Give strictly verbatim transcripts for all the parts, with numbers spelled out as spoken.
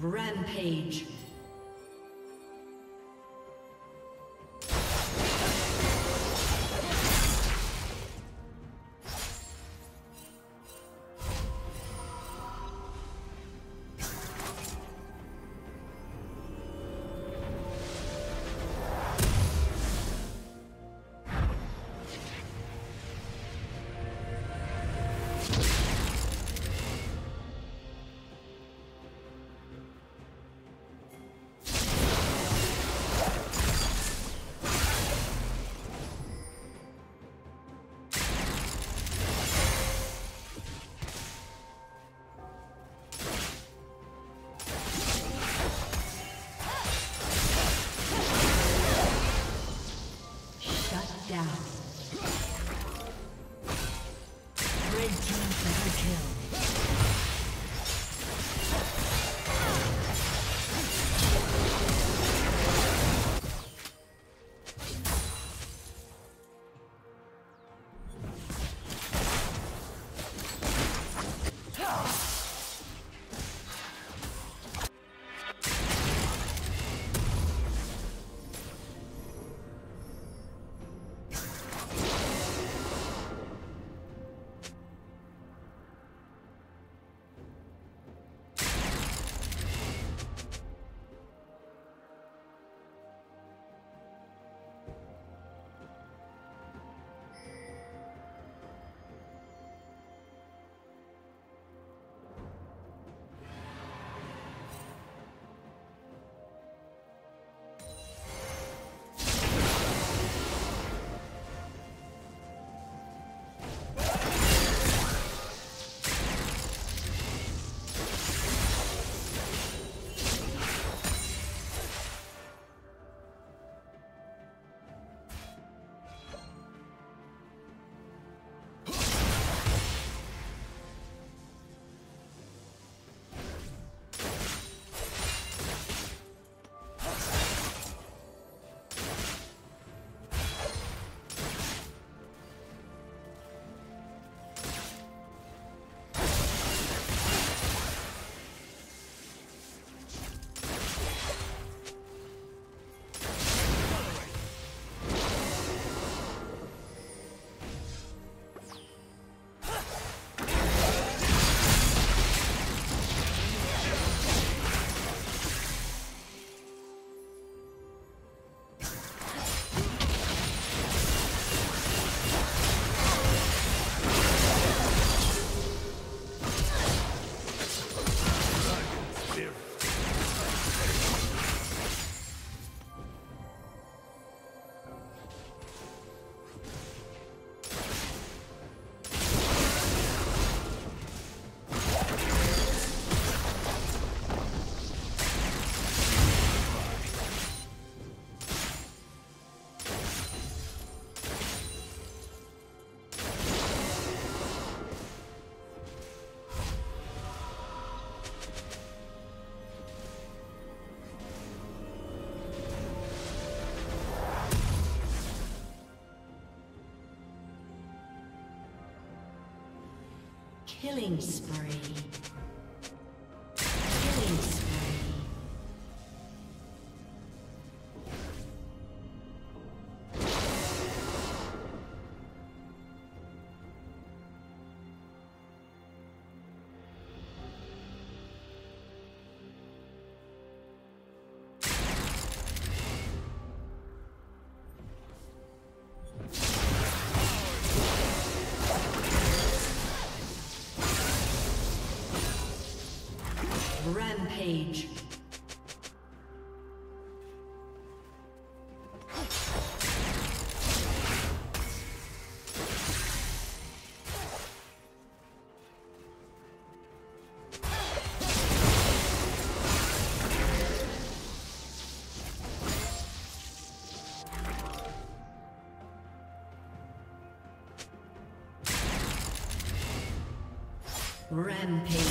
Rampage. Killing spree. Killing spree. Rampage. Rampage.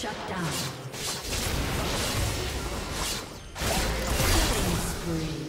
Shut down. Killing spree.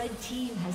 Red team has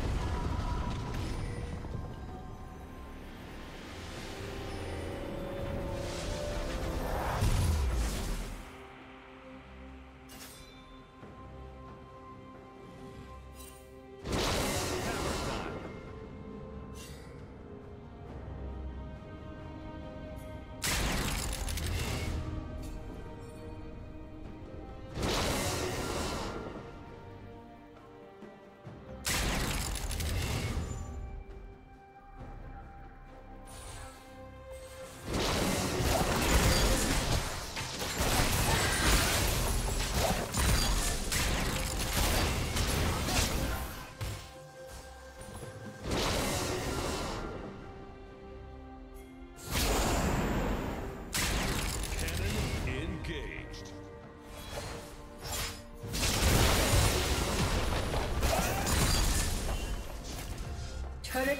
Turret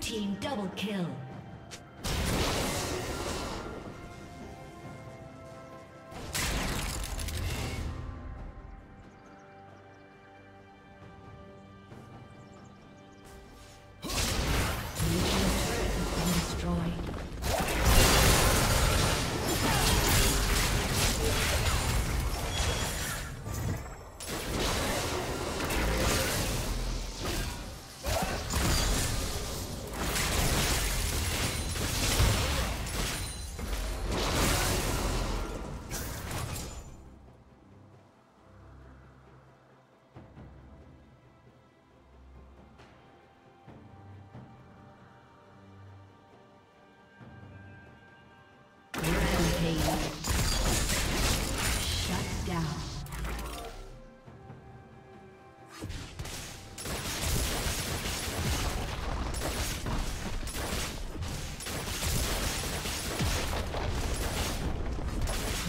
Team double kill.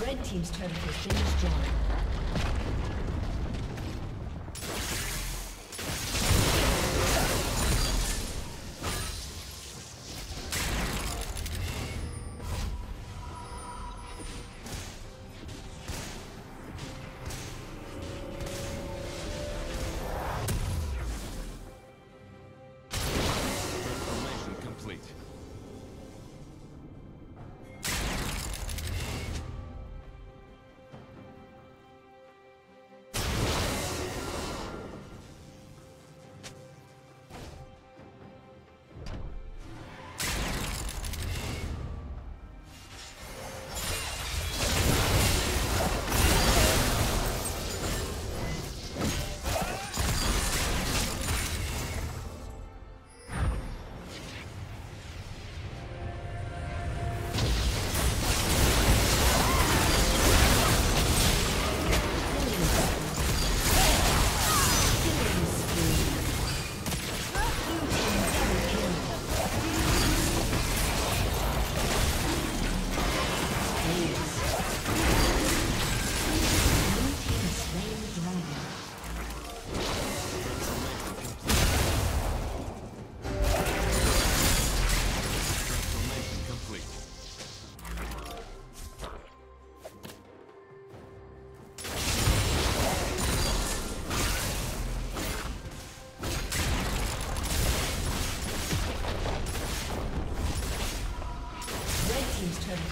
Red team's turret has been destroyed.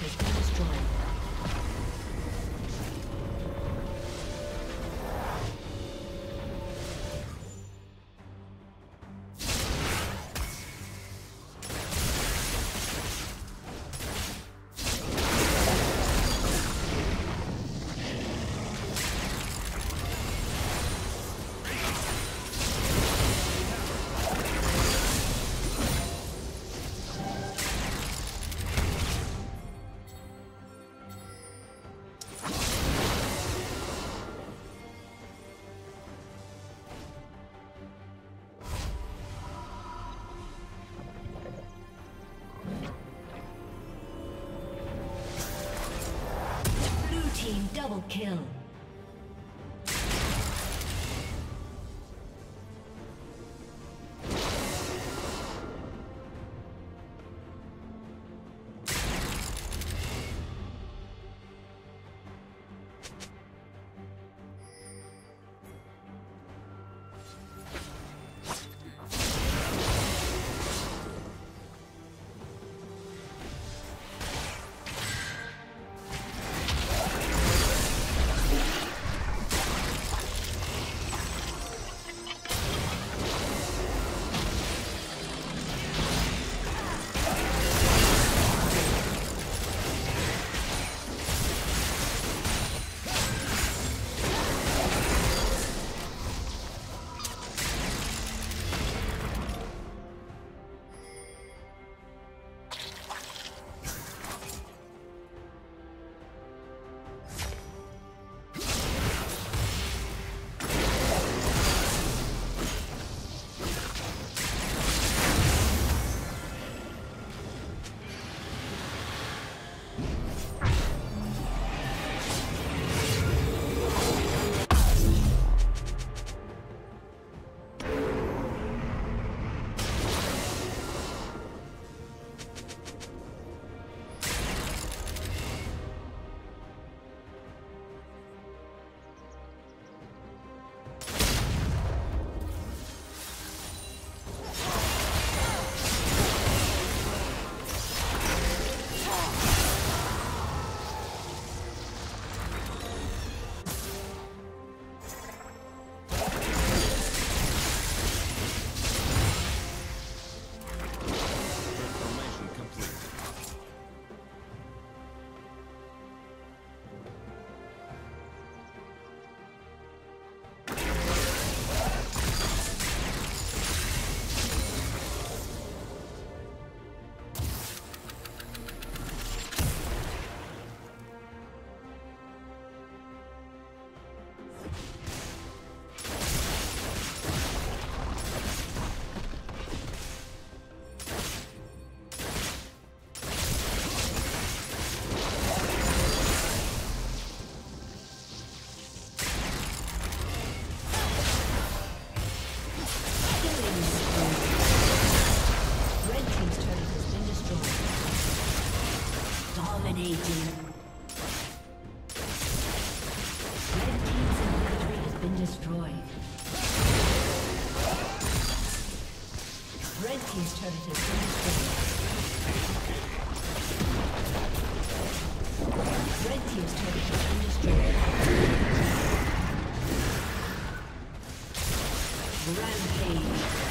has been destroyed. Double kill. Dominating. Red team's inventory has been destroyed. Red team's turret has been destroyed. Red team's turret has been destroyed. Rampage.